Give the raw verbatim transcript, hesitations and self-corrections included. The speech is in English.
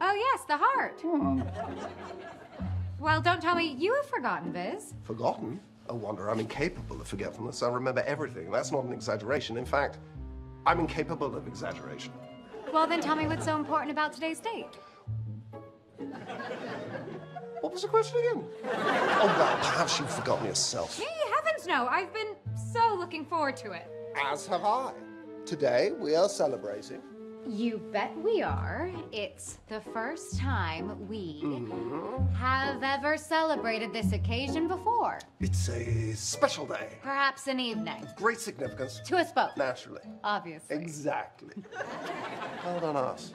Oh, yes, the heart. Hmm. Well, don't tell me you have forgotten, Viz. Forgotten? Oh, Wanda, I'm incapable of forgetfulness. I remember everything. That's not an exaggeration. In fact, I'm incapable of exaggeration. Well, then tell me what's so important about today's date. What was the question again? Oh, well, perhaps you've forgotten yourself. Me? Heavens no. I've been so looking forward to it. As have I. Today, we are celebrating. You bet we are. It's the first time we mm-hmm. have ever celebrated this occasion before. It's a special day. Perhaps an evening. Of great significance. To us both. Naturally. Obviously. Exactly. Well done, us.